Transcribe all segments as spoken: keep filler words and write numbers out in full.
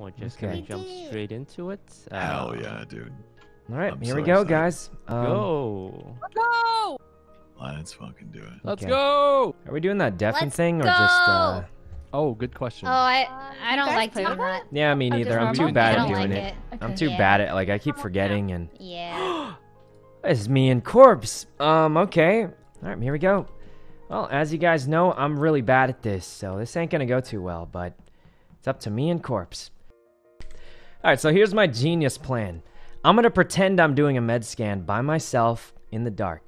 We're just okay. gonna jump straight into it. Uh, Hell yeah, dude. Alright, here so we go, excited. guys. Um, go! Let's go! Let's fucking do it. Okay. Let's go! Are we doing that deafening Let's thing or go. just... Uh... Oh, good question. Oh, I I don't like doing that. Yeah, me neither. I'm too bad at doing it. I'm too bad at, like, I keep forgetting and... Yeah. It's me and Corpse. Um, okay. Alright, here we go. Well, as you guys know, I'm really bad at this, so this ain't gonna go too well, but it's up to me and Corpse. Alright, so here's my genius plan. I'm gonna pretend I'm doing a med scan by myself in the dark.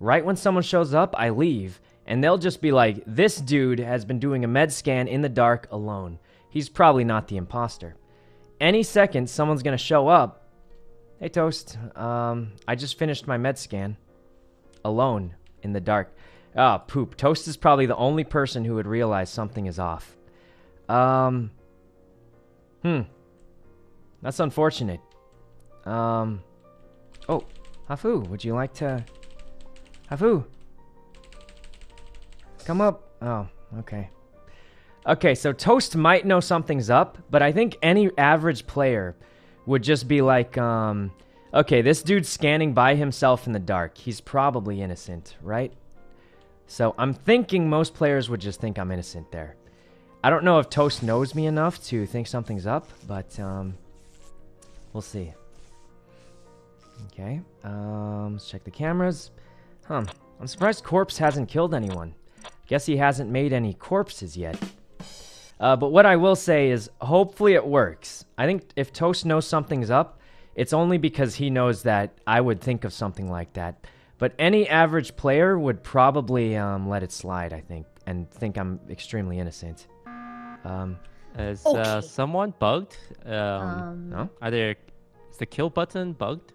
Right when someone shows up, I leave, and they'll just be like, this dude has been doing a med scan in the dark alone. He's probably not the imposter. Any second, someone's gonna show up. Hey, Toast. Um, I just finished my med scan. Alone. In the dark. Ah, poop. Toast is probably the only person who would realize something is off. Um. Hmm. That's unfortunate. Um. Oh. Hafu, would you like to... Hafu! Come up. Oh, okay. Okay, so Toast might know something's up, but I think any average player would just be like, um, okay, this dude's scanning by himself in the dark. He's probably innocent, right? So I'm thinking most players would just think I'm innocent there. I don't know if Toast knows me enough to think something's up, but, um, we'll see. Okay, um, let's check the cameras. Huh, I'm surprised Corpse hasn't killed anyone. Guess he hasn't made any corpses yet. Uh, but what I will say is, hopefully it works. I think if Toast knows something's up, it's only because he knows that I would think of something like that. But any average player would probably um, let it slide, I think, and think I'm extremely innocent. Um, is okay. uh, someone bugged? Um, um, no? Are there? Is the kill button bugged?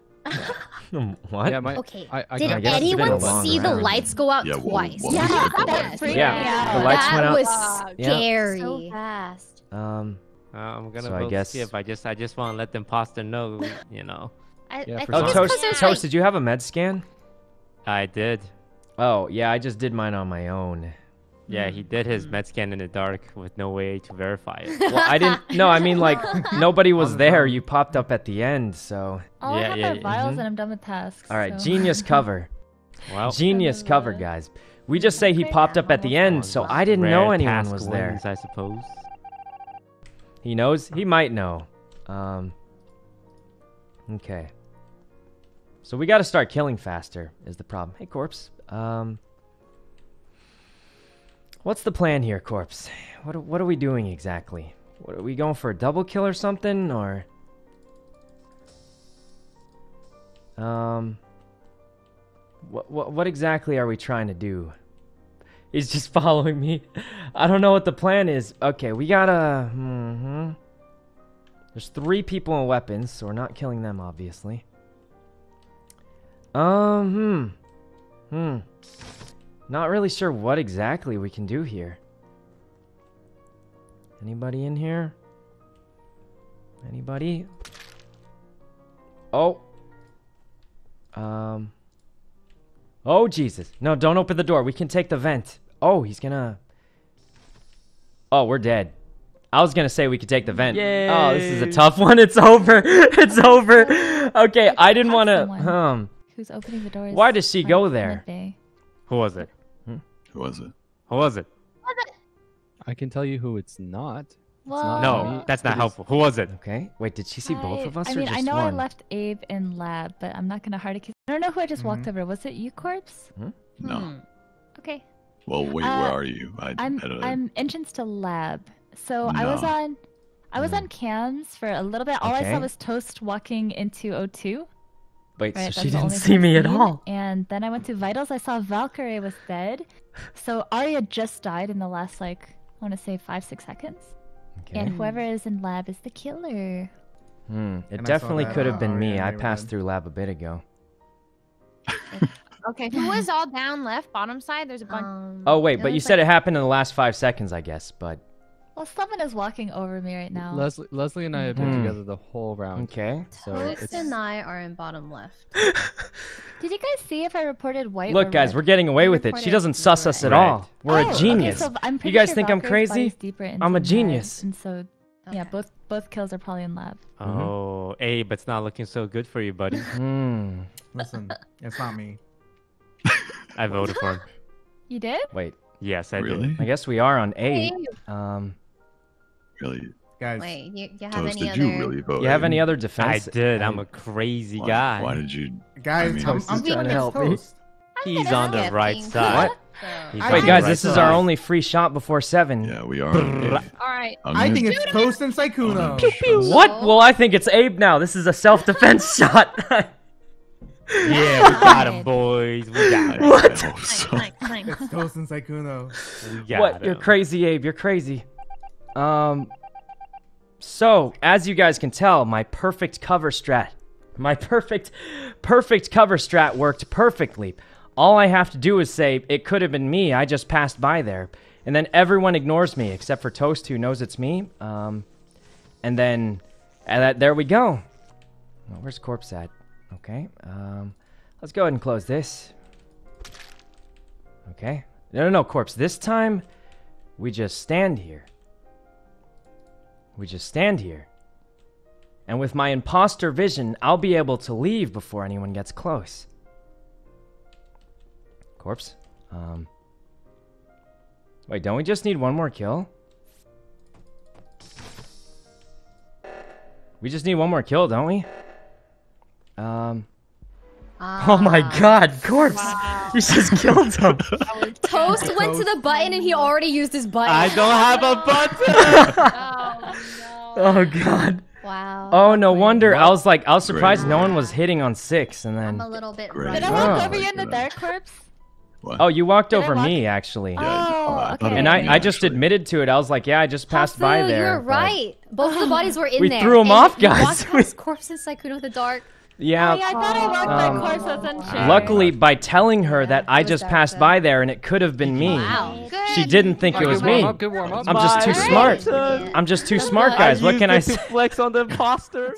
What? Yeah, my, okay. I, I did I anyone see the lights go out yeah, twice? Well, well, yeah, that that yeah. yeah, the lights that went out. That was scary. Yeah. So fast. Um, uh, I'm gonna so vote I guess... skip. I just, I just want to let the imposter know, you know. I, yeah, I think oh, Toast, Toast, like... did you have a med scan? I did. Oh yeah, I just did mine on my own. Yeah, he did his med scan in the dark with no way to verify it. Well, I didn't. No, I mean, like, nobody was there. You popped up at the end, so. Oh, yeah, I have yeah, my vials mm-hmm. and I'm done with tasks. All right, so. Genius cover. Wow. Genius cover, guys. We just say he popped up at the end, so I didn't Rare know anyone was there. Wins, I suppose. He knows? He might know. Um. Okay. So we got to start killing faster, is the problem. Hey, Corpse. Um. What's the plan here, Corpse? What what are we doing exactly? What, are we going for a double kill or something, or? Um. What what what exactly are we trying to do? He's just following me. I don't know what the plan is. Okay, we gotta. Mm-hmm. There's three people in weapons, so we're not killing them, obviously. Um. Hmm. Hmm. Not really sure what exactly we can do here. Anybody in here? Anybody? Oh. Um. Oh, Jesus. No, don't open the door. We can take the vent. Oh, he's gonna... Oh, we're dead. I was gonna say we could take the vent. Yay. Oh, this is a tough one. It's over. It's over. Okay, I didn't want to... Um. Who's opening the door? Why does she go there? Who was it? Who was it? Who was it? I can tell you who it's not. It's not no, me. that's not it helpful. Is... Who was it? Okay. Wait, did she see I, both of us I or mean, just one? I mean, I know one? I left Abe in lab, but I'm not gonna hard accuse. I don't know who I just mm-hmm. walked over. Was it you, Corpse? Hmm? No. Hmm. Okay. Well, wait. Uh, where are you? I, I'm. I don't know. I'm entrance to lab. So no. I was on. I was mm. on cams for a little bit. All okay. I saw was Toast walking into O two. Wait, right, so she didn't see me at all. And then I went to vitals. I saw Valkyrie was dead. So Arya just died in the last, like, I want to say five, six seconds. Okay. And whoever is in lab is the killer. Hmm. It and definitely could have been Arya me. I passed went. through lab a bit ago. Okay. Who was all down left, bottom side? There's a bunch. Um, oh, wait, but you like... said it happened in the last five seconds, I guess, but. Well, someone is walking over me right now. Leslie, Leslie and I have been mm. together the whole round. Okay. So Toast and I are in bottom left. Did you guys see if I reported white? Look, or guys, red? we're getting away I with it. She doesn't suss red. us at all. We're oh, a genius. Okay, so I'm you guys sure think Valkyrie's I'm crazy? I'm a genius. Red. And so, okay. yeah, both Both kills are probably in lab. Oh, mm-hmm. Abe, it's not looking so good for you, buddy. Mm. Listen, it's not me. I voted for him. You did? Wait. Yes, I really? did. I guess we are on Abe. Abe. Um, really? Guys, Wait, you, you have Toast, any did other... you really vote? You have any other defense? I did. I'm a crazy why, guy. Why did you... Guys, I mean, I'm, I'm trying to help Toast. Me. He's on the right side. What? Wait, guys, right this side. is our only free shot before seven. Yeah, we are. All right. I think it's Toast and Sykkuno. What? Well, I think it's Abe now. This is a self-defense shot. Yeah, we got him, boys. We got him. What? It's Toast and Sykkuno. We got what? Him. You're crazy, Abe. You're crazy. Um. So, as you guys can tell, my perfect cover strat, my perfect, perfect cover strat worked perfectly. All I have to do is say, it could have been me, I just passed by there. And then everyone ignores me, except for Toast, who knows it's me. Um, and then, and that, there we go. Well, where's Corpse at? Okay, um, let's go ahead and close this. Okay, no, no, no, Corpse, this time, we just stand here. We just stand here. And with my imposter vision, I'll be able to leave before anyone gets close. Corpse. Um, wait, don't we just need one more kill? We just need one more kill, don't we? Um. Uh, oh my God, Corpse! Wow. You just killed him. Toast went to the button and he already used his button. I don't have a button. Oh, no. Oh God. Wow. Oh, no wonder. Wow. I was like, I was surprised Great. no one was hitting on six, and then. I'm a little bit. Right. Did I walk oh. over you in the dark, Corpse? What? Oh, you walked did over walk me, actually. Oh, okay. And I, I just admitted to it. I was like, yeah, I just passed Hafu, by there. You're right. Both of the bodies were in we there. We threw them and off, guys. We walked Corpse and Sykkuno in the dark. Yeah. Oh, yeah, I thought I walked um, by Corpse. Wow. Luckily, by telling her yeah, that I just passed though. by there and it could have been me, wow. she didn't think it was me. I'm just too smart. I'm just too smart, guys. What can I say? Flex on the imposter.